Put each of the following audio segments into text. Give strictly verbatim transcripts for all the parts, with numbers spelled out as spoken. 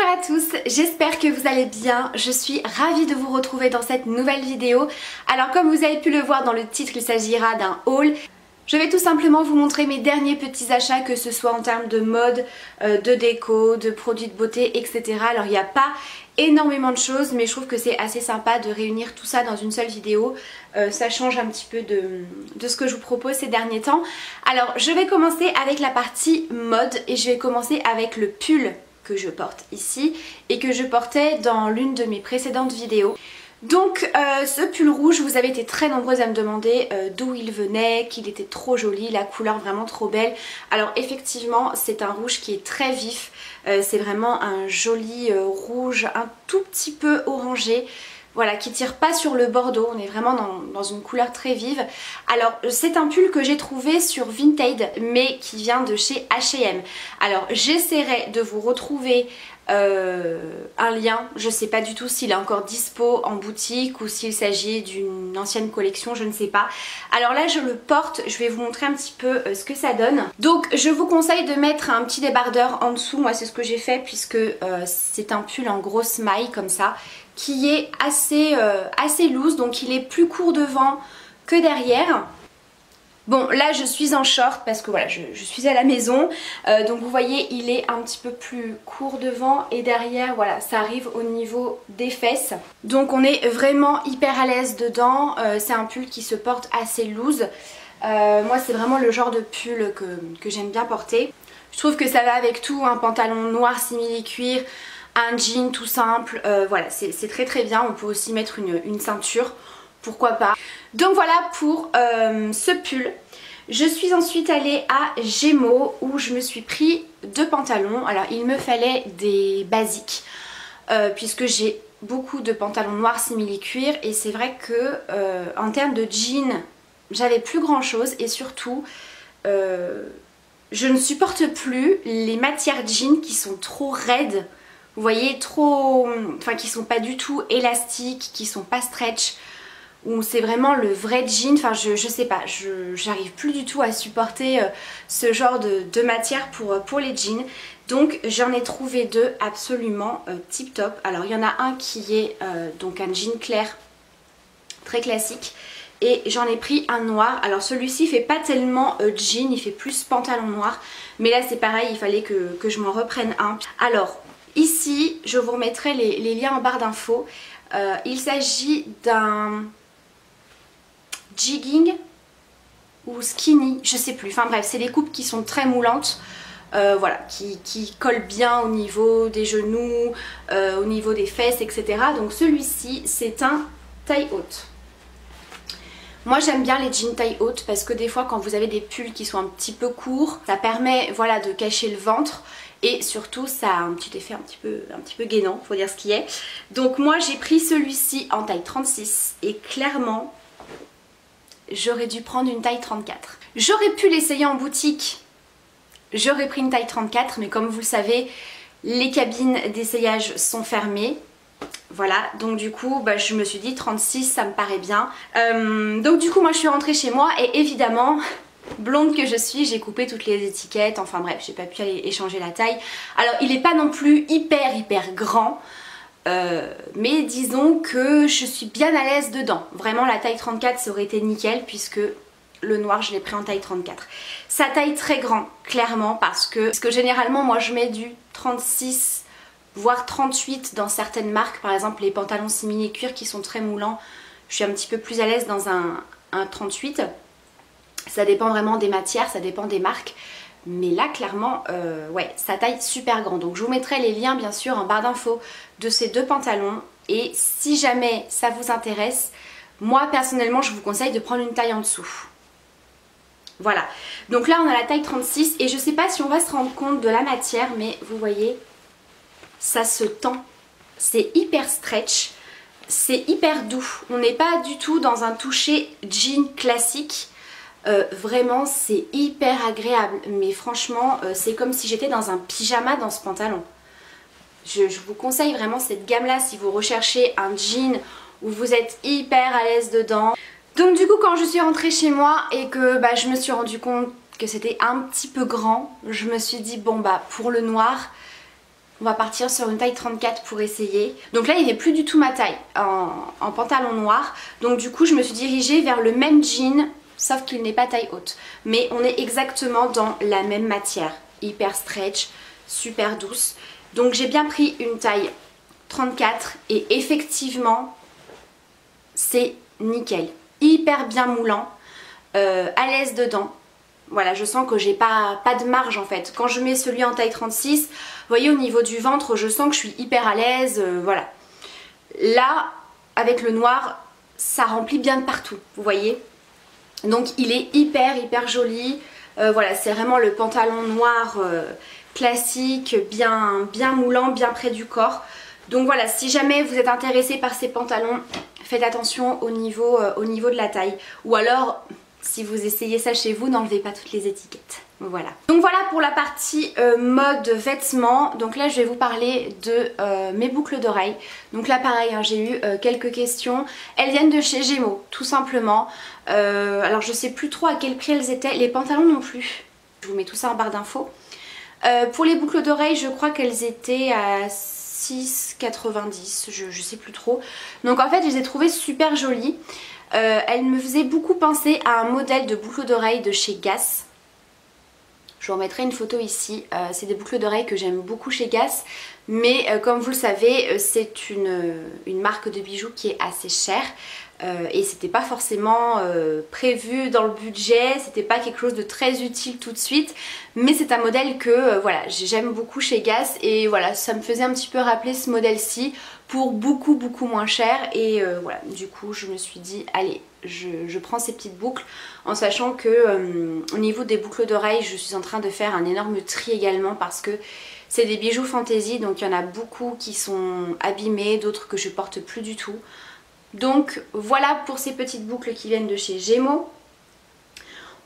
Bonjour à tous, j'espère que vous allez bien, je suis ravie de vous retrouver dans cette nouvelle vidéo. Alors comme vous avez pu le voir dans le titre, il s'agira d'un haul. Je vais tout simplement vous montrer mes derniers petits achats, que ce soit en termes de mode, euh, de déco, de produits de beauté, et cetera. Alors il n'y a pas énormément de choses, mais je trouve que c'est assez sympa de réunir tout ça dans une seule vidéo. Euh, ça change un petit peu de, de ce que je vous propose ces derniers temps. Alors je vais commencer avec la partie mode et je vais commencer avec le pull que je porte ici et que je portais dans l'une de mes précédentes vidéos. Donc euh, ce pull rouge, vous avez été très nombreuses à me demander euh, d'où il venait, qu'il était trop joli, la couleur vraiment trop belle. Alors effectivement c'est un rouge qui est très vif, euh, c'est vraiment un joli euh, rouge un tout petit peu orangé. Voilà, qui tire pas sur le bordeaux, on est vraiment dans, dans une couleur très vive. Alors c'est un pull que j'ai trouvé sur Vinted mais qui vient de chez H et M. Alors j'essaierai de vous retrouver euh, un lien, je sais pas du tout s'il est encore dispo en boutique ou s'il s'agit d'une ancienne collection, je ne sais pas. Alors là je le porte, je vais vous montrer un petit peu euh, ce que ça donne. Donc je vous conseille de mettre un petit débardeur en dessous, moi c'est ce que j'ai fait puisque euh, c'est un pull en grosse maille comme ça, qui est assez, euh, assez loose, donc il est plus court devant que derrière. Bon là je suis en short parce que voilà je, je suis à la maison, euh, donc vous voyez il est un petit peu plus court devant et derrière, voilà ça arrive au niveau des fesses. Donc on est vraiment hyper à l'aise dedans, euh, c'est un pull qui se porte assez loose. Euh, moi c'est vraiment le genre de pull que, que j'aime bien porter. Je trouve que ça va avec tout, un pantalon noir simili-cuir, un jean tout simple, euh, voilà c'est très très bien. On peut aussi mettre une, une ceinture, pourquoi pas. Donc voilà pour euh, ce pull. Je suis ensuite allée à Gémo où je me suis pris deux pantalons. Alors il me fallait des basiques euh, puisque j'ai beaucoup de pantalons noirs simili-cuir et c'est vrai que euh, en termes de jean j'avais plus grand chose et surtout euh, je ne supporte plus les matières jean qui sont trop raides. Vous voyez, trop, enfin qui sont pas du tout élastiques, qui sont pas stretch, où c'est vraiment le vrai jean. Enfin je, je sais pas, je j'arrive plus du tout à supporter euh, ce genre de, de matière pour, pour les jeans. Donc j'en ai trouvé deux absolument euh, tip top. Alors il y en a un qui est euh, donc un jean clair, très classique. Et j'en ai pris un noir. Alors celui-ci fait pas tellement euh, jean, il fait plus pantalon noir. Mais là c'est pareil, il fallait que, que je m'en reprenne un. Alors ici, je vous remettrai les, les liens en barre d'infos. Euh, il s'agit d'un jigging ou skinny, je sais plus. Enfin bref, c'est des coupes qui sont très moulantes, euh, voilà, qui, qui collent bien au niveau des genoux, euh, au niveau des fesses, et cetera. Donc celui-ci, c'est un taille haute. Moi j'aime bien les jeans taille haute parce que des fois quand vous avez des pulls qui sont un petit peu courts, ça permet voilà, de cacher le ventre et surtout ça a un petit effet un petit peu, un petit peu gainant, faut dire ce qui est. Donc moi j'ai pris celui-ci en taille trente-six et clairement j'aurais dû prendre une taille trente-quatre. J'aurais pu l'essayer en boutique, j'aurais pris une taille trente-quatre mais comme vous le savez les cabines d'essayage sont fermées. Voilà, donc du coup bah, je me suis dit trente-six ça me paraît bien. Euh, donc du coup moi je suis rentrée chez moi et évidemment, blonde que je suis, j'ai coupé toutes les étiquettes, enfin bref j'ai pas pu aller échanger la taille. Alors il est pas non plus hyper hyper grand, euh, mais disons que je suis bien à l'aise dedans. Vraiment la taille trente-quatre ça aurait été nickel puisque le noir je l'ai pris en taille trente-quatre. Ça taille très grand clairement parce que, parce que généralement moi je mets du trente-six voire trente-huit dans certaines marques, par exemple les pantalons simili-cuir qui sont très moulants, je suis un petit peu plus à l'aise dans un, un trente-huit. Ça dépend vraiment des matières, ça dépend des marques, mais là clairement euh, ouais, ça taille super grand. Donc je vous mettrai les liens bien sûr en barre d'infos de ces deux pantalons et si jamais ça vous intéresse, moi personnellement je vous conseille de prendre une taille en dessous. Voilà, donc là on a la taille trente-six et je sais pas si on va se rendre compte de la matière mais vous voyez, ça se tend, c'est hyper stretch, c'est hyper doux, on n'est pas du tout dans un toucher jean classique, euh, vraiment c'est hyper agréable, mais franchement euh, c'est comme si j'étais dans un pyjama dans ce pantalon. Je, je vous conseille vraiment cette gamme là si vous recherchez un jean où vous êtes hyper à l'aise dedans. Donc du coup quand je suis rentrée chez moi et que bah, je me suis rendu compte que c'était un petit peu grand, je me suis dit bon bah pour le noir On va partir sur une taille trente-quatre pour essayer. Donc là il n'est plus du tout ma taille en, en pantalon noir. Donc du coup je me suis dirigée vers le même jean, sauf qu'il n'est pas taille haute. Mais on est exactement dans la même matière. Hyper stretch, super douce. Donc j'ai bien pris une taille trente-quatre et effectivement c'est nickel. Hyper bien moulant, euh, à l'aise dedans. Voilà, je sens que j'ai pas, pas de marge en fait. Quand je mets celui en taille trente-six, vous voyez au niveau du ventre, je sens que je suis hyper à l'aise, euh, voilà. Là, avec le noir, ça remplit bien de partout, vous voyez. Donc il est hyper hyper joli. Euh, voilà, c'est vraiment le pantalon noir euh, classique, bien, bien moulant, bien près du corps. Donc voilà, si jamais vous êtes intéressé par ces pantalons, faites attention au niveau, euh, au niveau de la taille. Ou alors... si vous essayez ça chez vous, n'enlevez pas toutes les étiquettes. Voilà. Donc voilà pour la partie euh, mode vêtements. Donc là je vais vous parler de euh, mes boucles d'oreilles. Donc là pareil, hein, j'ai eu euh, quelques questions. Elles viennent de chez Gémo, tout simplement. Euh, alors je sais plus trop à quel prix elles étaient. Les pantalons non plus. Je vous mets tout ça en barre d'infos. Euh, pour les boucles d'oreilles, je crois qu'elles étaient à six quatre-vingt-dix, je, je sais plus trop. Donc en fait je les ai trouvées super jolies. Euh, elle me faisait beaucoup penser à un modèle de boucle d'oreille de chez Gas. Je vous remettrai une photo ici. Euh, c'est des boucles d'oreilles que j'aime beaucoup chez Gas. Mais euh, comme vous le savez, euh, c'est une, une marque de bijoux qui est assez chère. Euh, et c'était pas forcément euh, prévu dans le budget. C'était pas quelque chose de très utile tout de suite. Mais c'est un modèle que euh, voilà, j'aime beaucoup chez Gas. Et voilà, ça me faisait un petit peu rappeler ce modèle-ci, pour beaucoup beaucoup moins cher, et euh, voilà, du coup je me suis dit allez, je, je prends ces petites boucles, en sachant que euh, au niveau des boucles d'oreilles je suis en train de faire un énorme tri également, parce que c'est des bijoux fantaisie, donc il y en a beaucoup qui sont abîmés, d'autres que je porte plus du tout. Donc voilà pour ces petites boucles qui viennent de chez Gémo.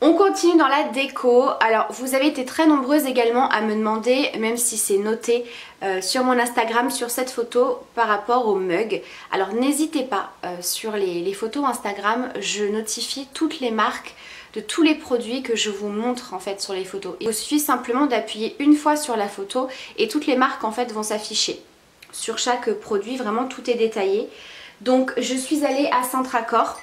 On continue dans la déco. Alors vous avez été très nombreuses également à me demander, même si c'est noté euh, sur mon Instagram, sur cette photo par rapport au mug. Alors n'hésitez pas, euh, sur les, les photos Instagram, je notifie toutes les marques de tous les produits que je vous montre en fait sur les photos. Il vous suffit simplement d'appuyer une fois sur la photo et toutes les marques en fait vont s'afficher. Sur chaque produit, vraiment tout est détaillé. Donc je suis allée à Centrakor.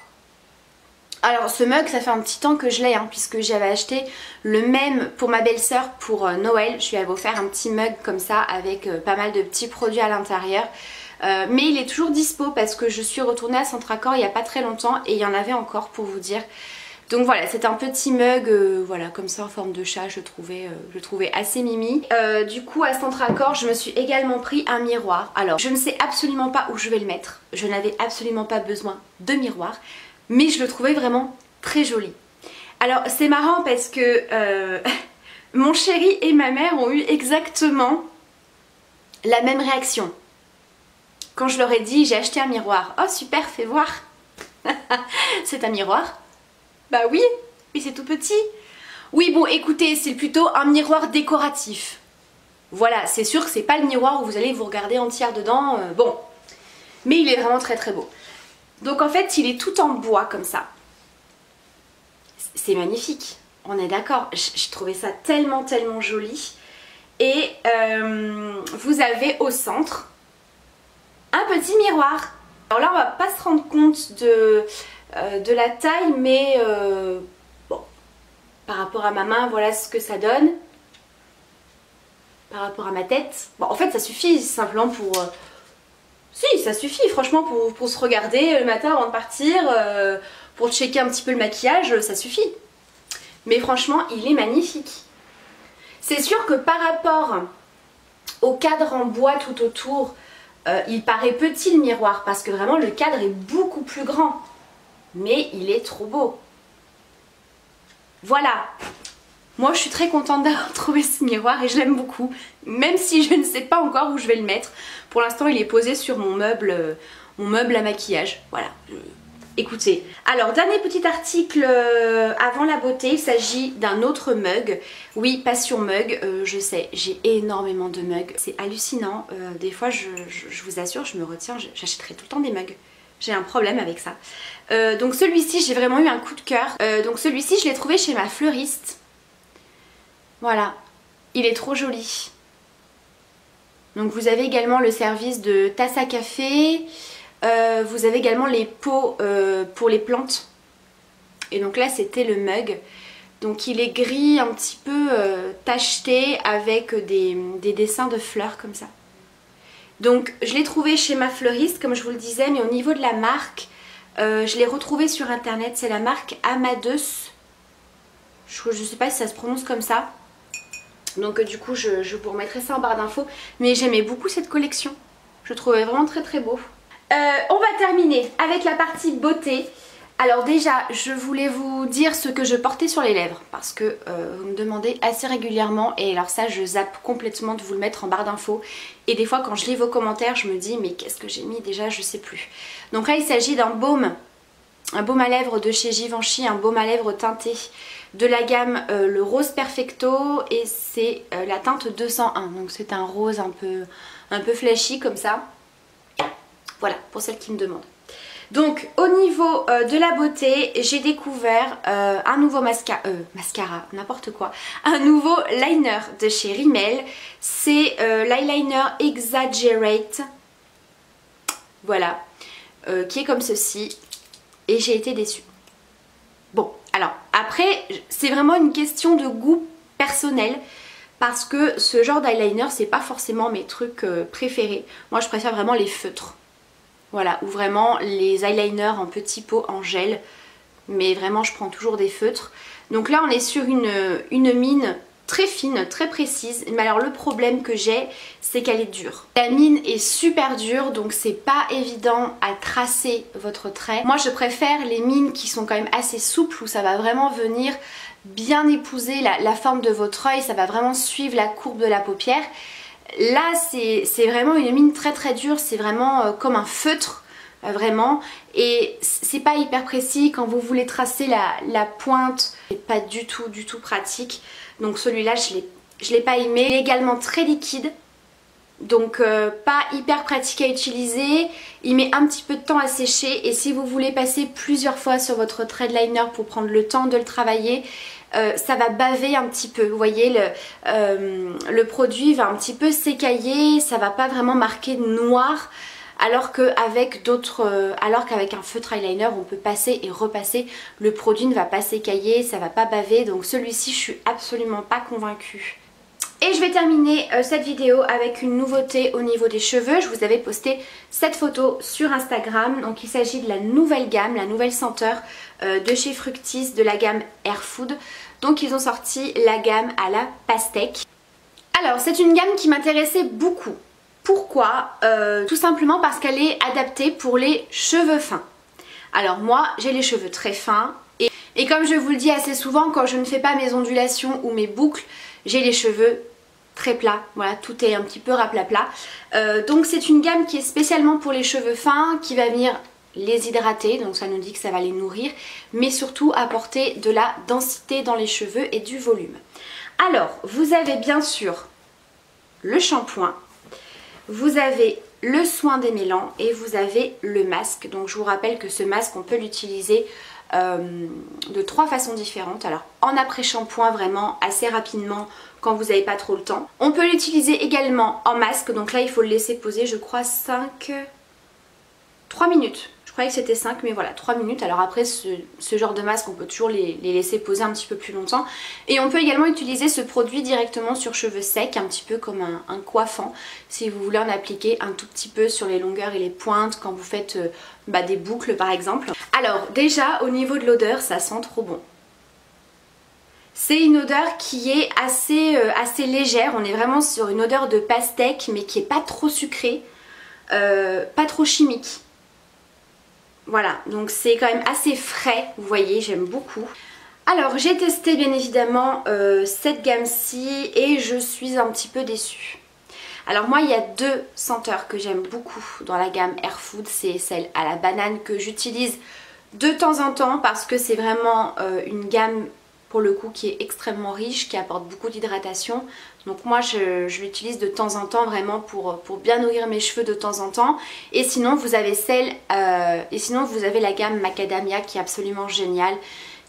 Alors ce mug, ça fait un petit temps que je l'ai, hein, puisque j'avais acheté le même pour ma belle-sœur pour euh, Noël. Je lui avais offert un petit mug comme ça avec euh, pas mal de petits produits à l'intérieur. Euh, mais il est toujours dispo parce que je suis retournée à Centrakor il n'y a pas très longtemps et il y en avait encore pour vous dire. Donc voilà, c'est un petit mug, euh, voilà, comme ça en forme de chat, je le trouvais, euh, je le trouvais assez mimi. Euh, du coup à Centrakor, je me suis également pris un miroir. Alors je ne sais absolument pas où je vais le mettre, je n'avais absolument pas besoin de miroir. Mais je le trouvais vraiment très joli. Alors c'est marrant parce que euh, mon chéri et ma mère ont eu exactement la même réaction. Quand je leur ai dit j'ai acheté un miroir. Oh super, fais voir. C'est un miroir? Bah oui, mais c'est tout petit. Oui bon écoutez, c'est plutôt un miroir décoratif. Voilà, c'est sûr que c'est pas le miroir où vous allez vous regarder entière dedans. Euh, bon, mais il est vraiment très très beau. Donc en fait il est tout en bois comme ça. C'est magnifique, on est d'accord. J'ai trouvé ça tellement tellement joli. Et euh, vous avez au centre un petit miroir. Alors là on va pas se rendre compte de, euh, de la taille, mais euh, bon, par rapport à ma main voilà ce que ça donne. Par rapport à ma tête, bon en fait ça suffit simplement pour... Euh, Si, ça suffit franchement pour, pour se regarder le matin avant de partir, euh, pour checker un petit peu le maquillage, ça suffit. Mais franchement, il est magnifique. C'est sûr que par rapport au cadre en bois tout autour, euh, il paraît petit le miroir, parce que vraiment le cadre est beaucoup plus grand. Mais il est trop beau. Voilà. Moi je suis très contente d'avoir trouvé ce miroir et je l'aime beaucoup, même si je ne sais pas encore où je vais le mettre. Pour l'instant il est posé sur mon meuble, euh, mon meuble à maquillage, voilà, euh, écoutez. Alors dernier petit article euh, avant la beauté, il s'agit d'un autre mug, oui passion mug, euh, je sais, j'ai énormément de mugs, c'est hallucinant, euh, des fois je, je, je vous assure je me retiens, j'achèterai tout le temps des mugs. J'ai un problème avec ça. Euh, donc celui-ci j'ai vraiment eu un coup de cœur, euh, donc celui-ci je l'ai trouvé chez ma fleuriste. Voilà, il est trop joli. Donc vous avez également le service de tasse à café, euh, vous avez également les pots euh, pour les plantes. Et donc là c'était le mug. Donc il est gris un petit peu euh, tacheté avec des, des dessins de fleurs comme ça. Donc je l'ai trouvé chez ma fleuriste comme je vous le disais, mais au niveau de la marque, euh, je l'ai retrouvé sur internet, c'est la marque Amadeus. Je ne sais pas si ça se prononce comme ça. Donc euh, du coup je, je vous remettrai ça en barre d'infos. Mais j'aimais beaucoup cette collection, je trouvais vraiment très très beau. Euh, on va terminer avec la partie beauté. Alors déjà, je voulais vous dire ce que je portais sur les lèvres parce que euh, vous me demandez assez régulièrement et alors ça je zappe complètement de vous le mettre en barre d'infos et des fois quand je lis vos commentaires je me dis mais qu'est-ce que j'ai mis déjà, je sais plus. Donc là il s'agit d'un baume, un baume à lèvres de chez Givenchy, un baume à lèvres teinté de la gamme euh, le Rose Perfecto et c'est euh, la teinte deux cent un, donc c'est un rose un peu, un peu flashy comme ça. Voilà, pour celles qui me demandent. Donc au niveau euh, de la beauté, j'ai découvert euh, un nouveau masca euh, mascara, n'importe quoi, un nouveau liner de chez Rimmel, c'est euh, l'eyeliner Exaggerate, voilà, euh, qui est comme ceci et j'ai été déçue. Bon, alors après c'est vraiment une question de goût personnel parce que ce genre d'eyeliner c'est pas forcément mes trucs euh, préférés, moi je préfère vraiment les feutres. Voilà, ou vraiment les eyeliners en petits pots en gel. Mais vraiment, je prends toujours des feutres. Donc là, on est sur une, une mine très fine, très précise. Mais alors, le problème que j'ai, c'est qu'elle est dure. La mine est super dure, donc c'est pas évident à tracer votre trait. Moi, je préfère les mines qui sont quand même assez souples, où ça va vraiment venir bien épouser la, la forme de votre œil. Ça va vraiment suivre la courbe de la paupière. Là c'est vraiment une mine très très dure, c'est vraiment euh, comme un feutre, euh, vraiment, et c'est pas hyper précis, quand vous voulez tracer la, la pointe, c'est pas du tout du tout pratique, donc celui-là je l'ai pas aimé. Il est également très liquide, donc euh, pas hyper pratique à utiliser, il met un petit peu de temps à sécher, et si vous voulez passer plusieurs fois sur votre trait de liner pour prendre le temps de le travailler, Euh, ça va baver un petit peu, vous voyez le, euh, le produit va un petit peu s'écailler, ça va pas vraiment marquer noir alors qu'avec d'autres, euh, alors qu'avec un feutre eyeliner on peut passer et repasser, le produit ne va pas s'écailler, ça va pas baver, donc celui-ci je suis absolument pas convaincue. Et je vais terminer euh, cette vidéo avec une nouveauté au niveau des cheveux. Je vous avais posté cette photo sur Instagram. Donc il s'agit de la nouvelle gamme, la nouvelle senteur euh, de chez Fructis, de la gamme Hair Food. Donc ils ont sorti la gamme à la pastèque. Alors c'est une gamme qui m'intéressait beaucoup. Pourquoi ? Euh, tout simplement parce qu'elle est adaptée pour les cheveux fins. Alors moi j'ai les cheveux très fins. Et, et comme je vous le dis assez souvent, quand je ne fais pas mes ondulations ou mes boucles, j'ai les cheveux très plats, voilà, tout est un petit peu raplapla. Euh, donc c'est une gamme qui est spécialement pour les cheveux fins, qui va venir les hydrater, donc ça nous dit que ça va les nourrir, mais surtout apporter de la densité dans les cheveux et du volume. Alors, vous avez bien sûr le shampoing, vous avez le soin démêlant et vous avez le masque. Donc je vous rappelle que ce masque, on peut l'utiliser Euh, de trois façons différentes. Alors en après-shampoing vraiment assez rapidement quand vous n'avez pas trop le temps. On peut l'utiliser également en masque, donc là il faut le laisser poser je crois cinq... trois minutes. Je croyais que c'était cinq mais voilà trois minutes. Alors après ce, ce genre de masque on peut toujours les, les laisser poser un petit peu plus longtemps. Et on peut également utiliser ce produit directement sur cheveux secs, un petit peu comme un, un coiffant. Si vous voulez en appliquer un tout petit peu sur les longueurs et les pointes quand vous faites euh, bah, des boucles par exemple. Alors déjà au niveau de l'odeur ça sent trop bon. C'est une odeur qui est assez, euh, assez légère, on est vraiment sur une odeur de pastèque mais qui est pas trop sucrée, euh, pas trop chimique. Voilà donc c'est quand même assez frais, vous voyez j'aime beaucoup. Alors j'ai testé bien évidemment euh, cette gamme-ci et je suis un petit peu déçue. Alors moi il y a deux senteurs que j'aime beaucoup dans la gamme Hair Food, c'est celle à la banane que j'utilise de temps en temps parce que c'est vraiment euh, une gamme pour le coup qui est extrêmement riche, qui apporte beaucoup d'hydratation. Donc moi je, je l'utilise de temps en temps vraiment pour, pour bien nourrir mes cheveux de temps en temps. Et sinon vous avez celle, euh, et sinon vous avez la gamme Macadamia qui est absolument géniale,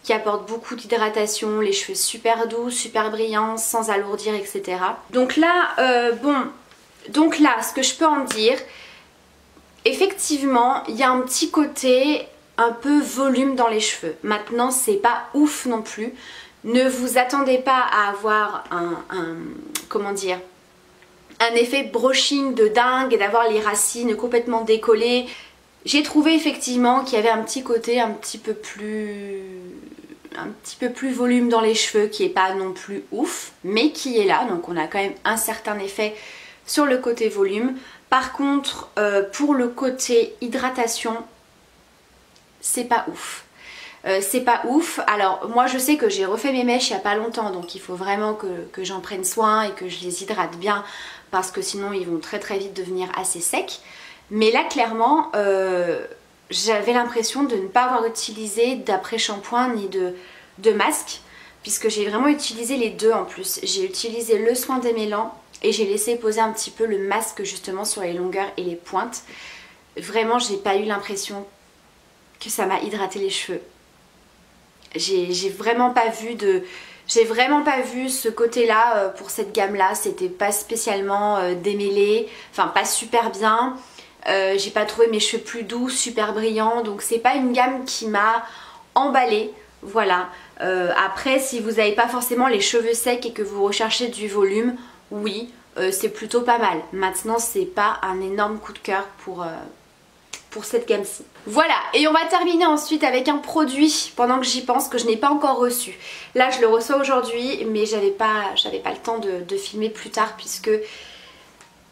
qui apporte beaucoup d'hydratation, les cheveux super doux, super brillants, sans alourdir, et cetera. Donc là, euh, bon... Donc là, ce que je peux en dire, effectivement, il y a un petit côté un peu volume dans les cheveux. Maintenant, c'est pas ouf non plus. Ne vous attendez pas à avoir un, un comment dire, un effet brushing de dingue et d'avoir les racines complètement décollées. J'ai trouvé effectivement qu'il y avait un petit côté un petit peu plus un petit peu plus volume dans les cheveux, qui est pas non plus ouf, mais qui est là. Donc on a quand même un certain effet sur le côté volume. Par contre, euh, pour le côté hydratation, c'est pas ouf. Euh, c'est pas ouf. Alors moi je sais que j'ai refait mes mèches il n'y a pas longtemps, donc il faut vraiment que, que j'en prenne soin et que je les hydrate bien, parce que sinon ils vont très très vite devenir assez secs. Mais là clairement euh, j'avais l'impression de ne pas avoir utilisé d'après-shampoing ni de, de masque, puisque j'ai vraiment utilisé les deux. En plus, j'ai utilisé le soin démêlant et j'ai laissé poser un petit peu le masque justement sur les longueurs et les pointes. Vraiment, j'ai pas eu l'impression que ça m'a hydraté les cheveux. J'ai vraiment pas vu de... J'ai vraiment pas vu ce côté-là euh, pour cette gamme-là. C'était pas spécialement euh, démêlé, enfin pas super bien. Euh, j'ai pas trouvé mes cheveux plus doux, super brillants. Donc c'est pas une gamme qui m'a emballée. Voilà. Euh, après, si vous n'avez pas forcément les cheveux secs et que vous recherchez du volume, oui, euh, c'est plutôt pas mal. Maintenant, c'est pas un énorme coup de cœur pour... Euh, pour cette gamme-ci. Voilà, et on va terminer ensuite avec un produit, pendant que j'y pense, que je n'ai pas encore reçu. Là je le reçois aujourd'hui, mais j'avais pas, j'avais pas le temps de, de filmer plus tard, puisque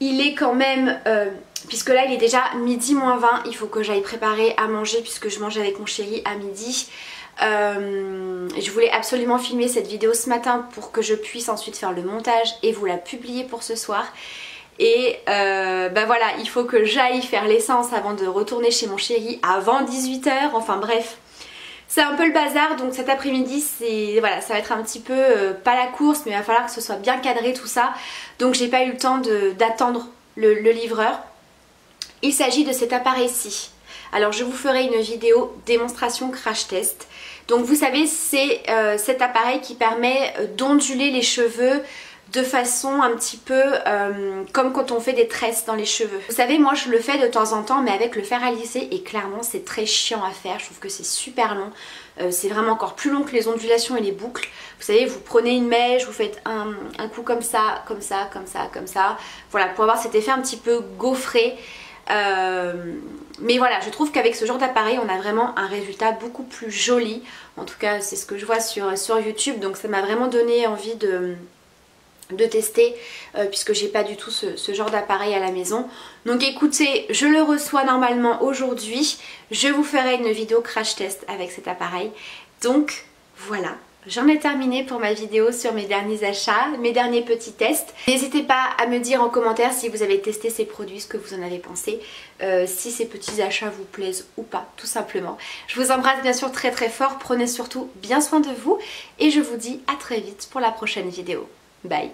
il est quand même euh, puisque là il est déjà midi moins vingt, il faut que j'aille préparer à manger puisque je mange avec mon chéri à midi. Euh, je voulais absolument filmer cette vidéo ce matin pour que je puisse ensuite faire le montage et vous la publier pour ce soir. Et euh, ben voilà, il faut que j'aille faire l'essence avant de retourner chez mon chéri avant dix-huit heures, enfin bref. C'est un peu le bazar, donc cet après-midi, c'est voilà, ça va être un petit peu, euh, pas la course, mais il va falloir que ce soit bien cadré tout ça. Donc j'ai pas eu le temps d'attendre le, le livreur. Il s'agit de cet appareil-ci. Alors je vous ferai une vidéo démonstration crash test. Donc vous savez, c'est euh, cet appareil qui permet d'onduler les cheveux de façon un petit peu euh, comme quand on fait des tresses dans les cheveux. Vous savez, moi je le fais de temps en temps, mais avec le fer à lisser, et clairement c'est très chiant à faire. Je trouve que c'est super long. Euh, c'est vraiment encore plus long que les ondulations et les boucles. Vous savez, vous prenez une mèche, vous faites un, un coup comme ça, comme ça, comme ça, comme ça. Voilà, pour avoir cet effet un petit peu gaufré. Euh, mais voilà, je trouve qu'avec ce genre d'appareil, on a vraiment un résultat beaucoup plus joli. En tout cas, c'est ce que je vois sur, sur YouTube. Donc ça m'a vraiment donné envie de... de tester euh, puisque j'ai pas du tout ce, ce genre d'appareil à la maison. Donc écoutez, je le reçois normalement aujourd'hui, je vous ferai une vidéo crash test avec cet appareil. Donc voilà, j'en ai terminé pour ma vidéo sur mes derniers achats, mes derniers petits tests. N'hésitez pas à me dire en commentaire si vous avez testé ces produits, ce que vous en avez pensé, euh, si ces petits achats vous plaisent ou pas, tout simplement. Je vous embrasse bien sûr très très fort, prenez surtout bien soin de vous et je vous dis à très vite pour la prochaine vidéo. Bye.